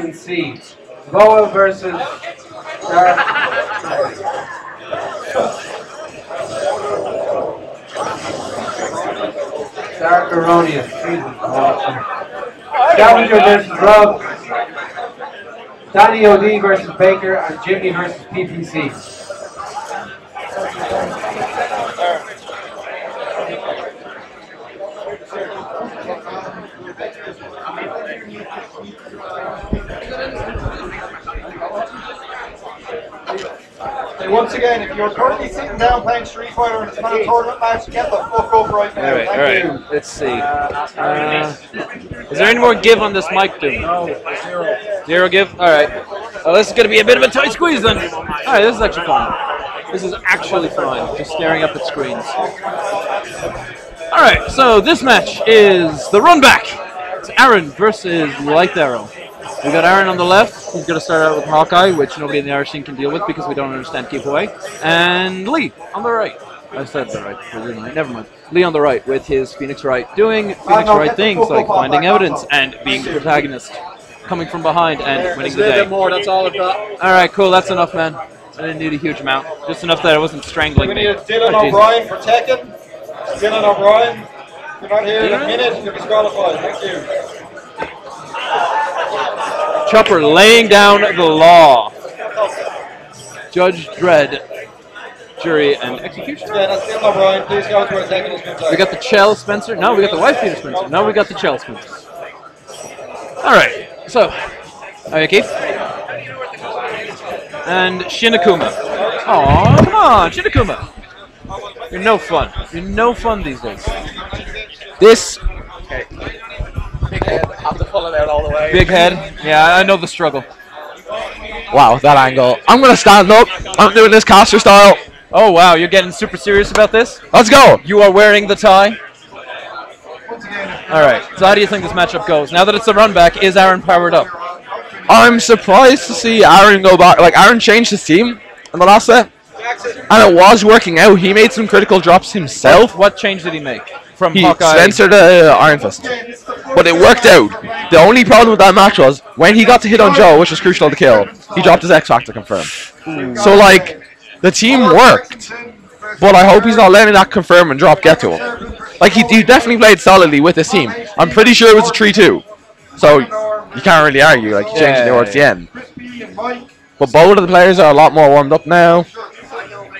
can see. Goal versus... Dark Erroneous. Jesus. Scavenger versus Rub. Donnie O.D. versus Baker and Jimmy versus PPC. And once again, if you're currently sitting down playing Street Fighter and it's not a tournament match, get the fuck up right now. All right. Let's see. Is there any more give on this mic, dude? No, zero. Zero give? All right. Oh, this is going to be a bit of a tight squeeze then. All right, this is actually fun. This is actually fun, just staring up at screens. All right, so this match is the run back. It's Aaron versus Lythero. We got Aaron on the left, who's going to start out with Hawkeye, which nobody in the Irish team can deal with because we don't understand giveaway. And Lee on the right. I said the right, didn't I? Never mind. Lee on the right with his Phoenix Wright, doing Phoenix Wright things like finding evidence and being the protagonist, coming from behind and winning the day. That's all I've got. All right, cool. That's enough, man. I didn't need a huge amount. Just enough that I wasn't strangling me. We need Dylan O'Brien for Tekken. Dylan O'Brien. If you're not here in a minute, you're disqualified. Thank you. Chopper laying down the law. Judge Dredd, jury, and execution. We got the Chell Spencer. No, we got the wife Peter Spencer. No, we got the Chell Spencer. All right. So, Keith and Shinakuma. Aw, come on, Shinakuma. You're no fun. You're no fun these days. This. Okay. Have to pull it out all the way. Big head. Yeah, I know the struggle. Wow, that angle. I'm going to stand up. I'm doing this caster style. Oh, wow. You're getting super serious about this? Let's go. You are wearing the tie. All right. So how do you think this matchup goes? Now that it's a run back, is Aaron powered up? I'm surprised to see Aaron go back. Like, Aaron changed his team in the last set, and it was working out. He made some critical drops himself. What change did he make? From Hawkeye. Spencer to Iron Fist. But it worked out. The only problem with that match was when he got to hit on Joe, which was crucial to kill, he dropped his X-Factor confirm. So, like, the team worked. But I hope he's not letting that confirm and drop get to him. Like, he definitely played solidly with his team. I'm pretty sure it was a 3-2. So, you can't really argue. Like, you changed it towards the end. But both of the players are a lot more warmed up now.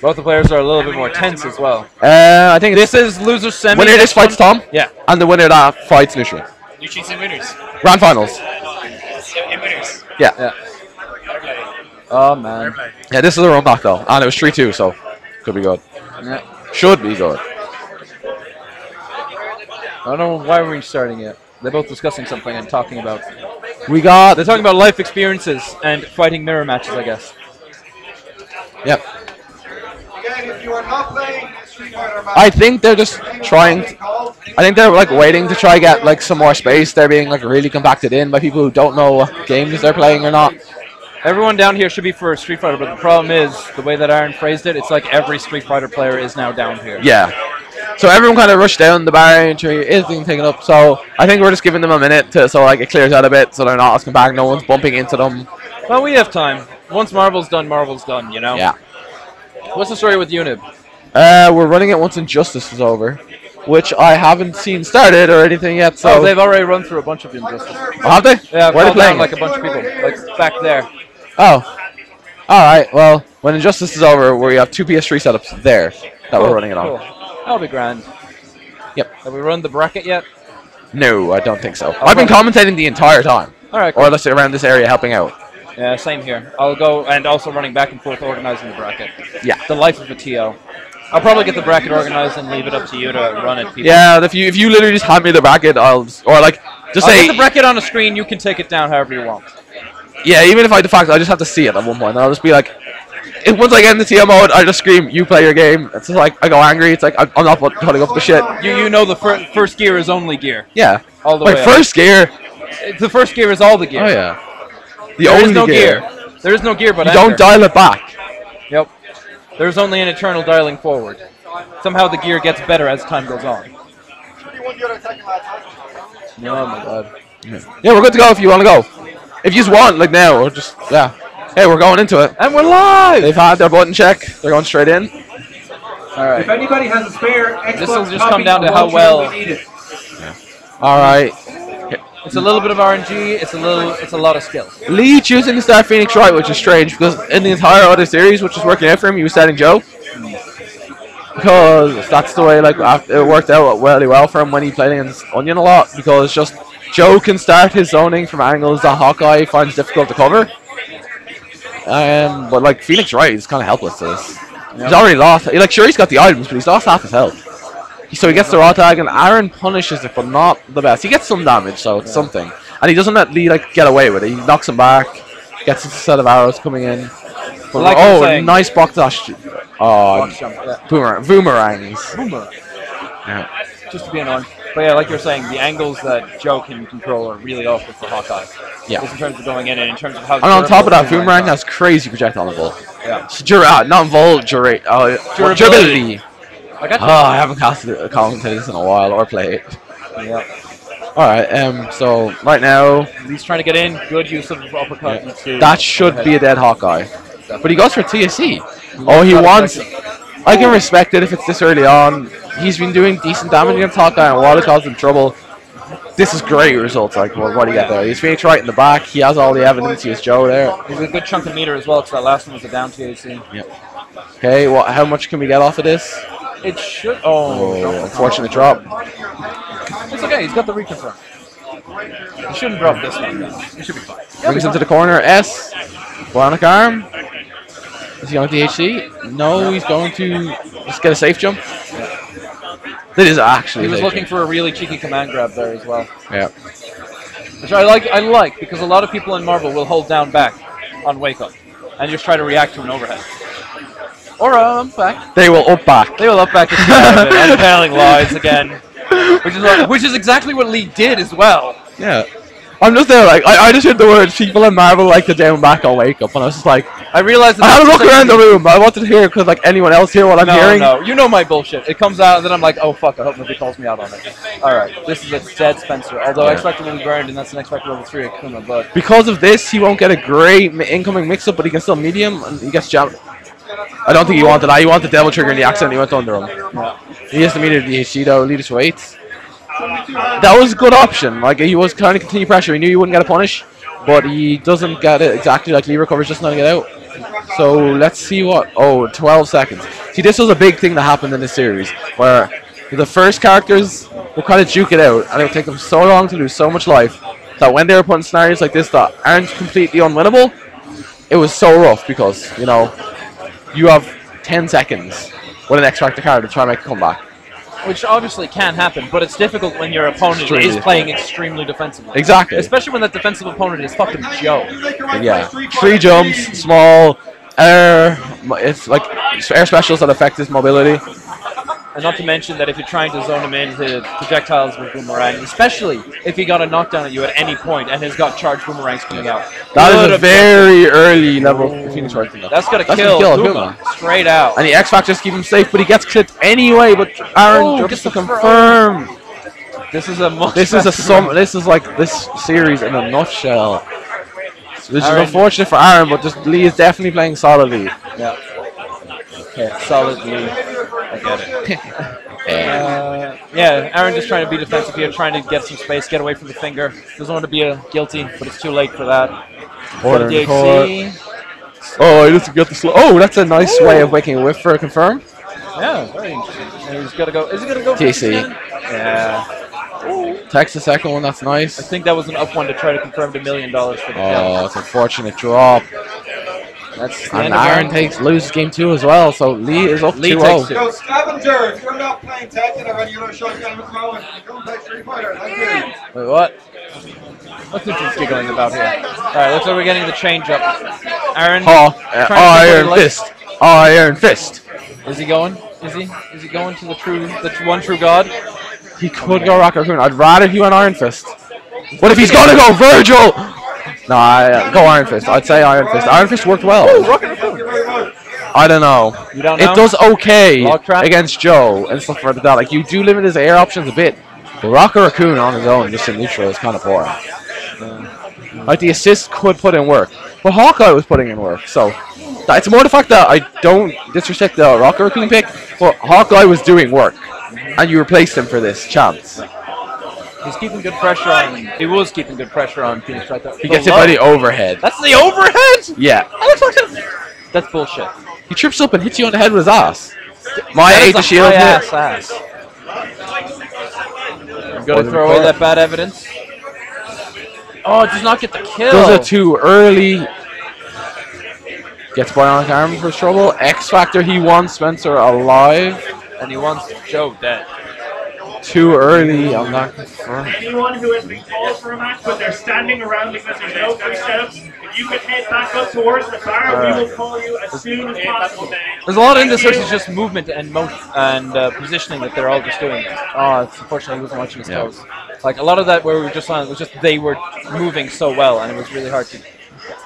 Both the players are a little bit more tense as well. I think this is loser semi. Winner this fight's Tom. Yeah. And the winner that fights neutral. You choose in winners. Grand finals. In winners. Yeah. Oh man. Yeah, this is a run back though, and it was 3-2, so could be good. Yeah. Should be good. I don't know why we're starting it. They're both discussing something and talking about. They're talking about life experiences and fighting mirror matches, I guess. Yep. If you are not playing Street Fighter match, I think they're just trying to, I think they're like waiting to try get like some more space. They're being like really compacted in by people who don't know what games they're playing or not. Everyone down here should be for Street Fighter, but the problem is the way that Aaron phrased it, it's like every Street Fighter player is now down here. Yeah. So everyone kind of rushed down the barrier entry is being taken up. So I think we're just giving them a minute to so like it clears out a bit so they're not asking back, no one's bumping into them. Well, we have time. Once Marvel's done, you know? Yeah. What's the story with Unib? We're running it once Injustice is over, which I haven't seen started or anything yet. So they've already run through a bunch of Injustice. Oh, have they? Yeah, where are they playing? Like a bunch of people, like back there. Oh. All right. Well, when Injustice is over, we have 2 PS3 setups there that we're running it on. Cool. That'll be grand. Yep. Have we run the bracket yet? No, I don't think so. I've been commentating the entire time. All right. Cool. Or let's say around this area, helping out. Yeah, same here. I'll go and also running back and forth organizing the bracket. Yeah. The life of a TO. I'll probably get the bracket organized and leave it up to you to run it. People. Yeah, if you literally just hand me the bracket, I'll or like just I'll say put the bracket on a screen. You can take it down however you want. Yeah, even if I just have to see it at one point. I'll just be like, once I get in the TO mode, I just scream, "You play your game." It's just like I go angry. It's like I'm not putting up the shit. You know the first gear is only gear. Yeah. All the way. First gear. The first gear is all the gear. Oh yeah. There is no gear. There is no gear, but don't dial it back. Yep. There's only an eternal dialing forward. Somehow the gear gets better as time goes on. Oh my god. Yeah, we're good to go if you want to go. If you want, like now, or just, yeah. Hey, we're going into it. And we're live! They've had their button check. They're going straight in. Alright. If anybody has a spare, this will just come down to how well. Yeah. Alright. It's a little bit of RNG, it's a lot of skill. Lee choosing to start Phoenix Wright, which is strange, because in the entire other series, which is working out for him, he was starting Joe. Because that's the way, like, it worked out really well for him when he played against Onion a lot, because just Joe can start his zoning from angles that Hawkeye finds difficult to cover. But, like, Phoenix Wright is kind of helpless to this. Yep. He's already lost. Like, sure, he's got the items, but he's lost half his health. So he gets the raw tag, and Aaron punishes it, but not the best. He gets some damage, so it's something. And he doesn't let Lee, like, get away with it. He knocks him back, gets a set of arrows coming in. But like nice box dash. Oh, boomerangs. Yeah. Just to be annoying. But yeah, like you were saying, the angles that Joe can control are really awful for Hawkeye. Yeah. Just in terms of going in and in terms of how. And on top of that, boomerang has crazy projectile on the ball. Yeah. Not involved, durability. I haven't commentated this in a while or played it. Yeah. Alright, so right now. He's trying to get in. Good use of uppercut. Yeah. That should be a dead Hawkeye. But he goes for TAC. Oh, he wants. I can respect it if it's this early on. He's been doing decent damage against Hawkeye and while it caused him trouble. This is great results. Like, well, what do you get there? He's Phoenix Wright in the back. He has all the evidence. He has Joe there. He's a good chunk of meter as well, because that last one was a down TAC. Yep. Okay, well, how much can we get off of this? It should. Oh, unfortunate drop. It's okay. He's got the reconfirm. He shouldn't drop this one. He should be fine. Brings him to the corner. S. Bionic Arm. Is he on DHC? No, he's going to just get a safe jump. Yeah. That is actually. He was looking for a really cheeky command grab there as well. Yeah. Which I like because a lot of people in Marvel will hold down back on wake up and just try to react to an overhead. Or back. They will up back. They will up back. Unveiling lies again, which is exactly what Lee did as well. Yeah, I'm just there like I just heard the words people in Marvel like to down back on wake up, and I was just like I realized that I had a look around the room, but I wanted to hear because like anyone else hear what I'm hearing. No, you know my bullshit. It comes out, and then I'm like, oh fuck, I hope nobody calls me out on it. All right, this is a dead Spencer. Although I expect him to be burned, and that's an expected level 3 Akuma, but because of this, he won't get a great incoming mix-up, but he can still medium, and he gets jammed. I don't think he wanted that. He wanted the Devil Trigger and he accidentally went under him. Yeah. He has the meter DHC though, lead us to 8. That was a good option. Like he was trying to continue pressure. He knew he wouldn't get a punish, but he doesn't get it exactly like Lee recovers just now to get out. So let's see what. Oh, 12 seconds. See, this was a big thing that happened in this series where the first characters would kind of juke it out, and it would take them so long to lose so much life that when they were putting scenarios like this that aren't completely unwinnable, it was so rough because you know. You have 10 seconds with an X-Factor card to try and make a comeback. Which obviously can happen, but it's difficult when your opponent is playing extremely defensively. Exactly. Especially when that defensive opponent is fucking Joe. Yeah. 3 jumps, small, air, it's like air specials that affect his mobility. And not to mention that if you're trying to zone him in, the projectiles with boomerang, especially if he got a knockdown at you at any point and has got charged boomerangs coming out. That is a very early level Phoenix Wright. That's going to kill Akuma. Straight out. And the X-Factors keep him safe, but he gets clipped anyway, but Aaron gets to confirm. This is a much this series in a nutshell. Which is unfortunate for Aaron, but just Lee is definitely playing solidly. Yeah. Okay, solidly. I get it. Yeah, Aaron just trying to be defensive here, trying to get some space, get away from the finger. Doesn't want to be a guilty, but it's too late for that. Order DHC. Oh, he doesn't get the slow. Oh, that's a nice way of waking a whiff for a confirm. Yeah, very interesting. And he's got to go. Is he going to go for TC? Yeah. Ooh. Text the second one, that's nice. I think that was an up one to try to confirm the $1 million for the kill. It's an unfortunate drop. That's and Aaron loses game 2 as well, so Lee is up 2-0. Yo, scavenger, if you're not playing Tekken, I you know shotgun with Rowan. Don't play Street Fighter. Wait, what? What's this giggling about here? Alright, looks like we're getting the change up. Aaron. Iron Fist. Iron Fist. Is he going? Is he going to the one true god? He could go Rocket Raccoon. I'd rather he went Iron Fist. What if he's gonna go Virgil? No, go Iron Fist. I'd say Iron Fist. Iron Fist worked well. Ooh, I don't know. You don't know? It does okay against Joe and stuff like that. Like you do limit his air options a bit. But Rocket Raccoon on his own, just in neutral, is kind of boring. Like, the assist could put in work. But Hawkeye was putting in work, so... It's more the fact that I don't disrespect the Rocket Raccoon pick, but Hawkeye was doing work. And you replaced him for this chance. He's keeping good pressure on... He was keeping good pressure on Phoenix Wright. He gets hit by the overhead. That's the overhead?! Yeah. That's bullshit. He trips up and hits you on the head with his ass. My Aegis Shield ass. I'm going to throw away that bad evidence. Oh, it does not get the kill. Those are too early. Gets Bionic Armor for trouble. X-Factor, he wants Spencer alive. And he wants Joe dead. Too early, I'm not confirmed. Anyone who has been called for a match, but they're standing around because there's no free setups, if you can head back up towards the bar, we will call you as soon as possible. There's a lot in this, which is just movement and motion and positioning that they're all just doing. Oh, unfortunately, I wasn't watching his toes. Like, a lot of that where we were just on, it was just they were moving so well, and it was really hard to...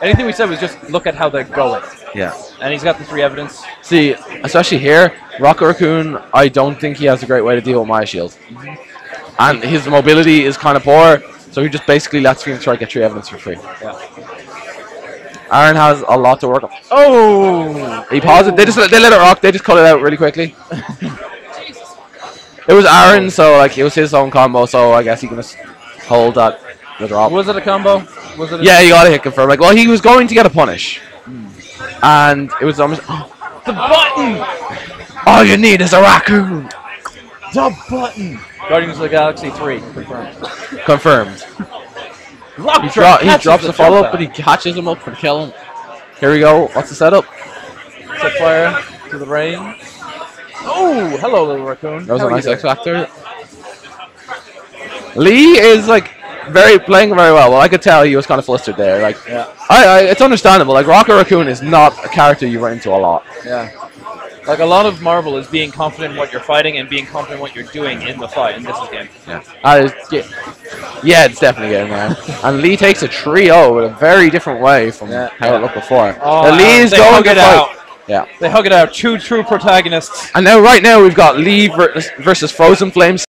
Anything we said was just look at how they're going. Yeah. And he's got the three evidence. See, especially here, Rocket Raccoon, I don't think he has a great way to deal with my shield. And his mobility is kind of poor, so he just basically lets Phoenix Wright get three evidence for free. Yeah. Aaron has a lot to work on. Oh! He paused it. They let it rock. They just cut it out really quickly. It was Aaron, so like it was his own combo, so I guess he can just hold that. Was it a combo? Was it a yeah, you got a hit confirm. Like, well, he was going to get a punish, and it was almost the button. All you need is a raccoon. The button. Guardians of the Galaxy 3 confirmed. Confirmed. He drops the follow up, but he catches him up for the kill. Here we go. What's the setup? Set fire to the rain. Oh, hello, little raccoon. That was a nice X-Factor. Lee is like. Playing very well. Well, I could tell he was kind of flustered there. Like, it's understandable. Like, Rocket Raccoon is not a character you run into a lot. Yeah. Like, a lot of Marvel is being confident in what you're fighting and being confident in what you're doing in the fight. And this is game. Yeah. Yeah, it's definitely game, man. And Lee takes a 3-0 in a very different way from how it looked before. Oh, and Lee is going to fight. Yeah. They hug it out. Two true protagonists. And now, right now, we've got Lee versus Frozen Flames.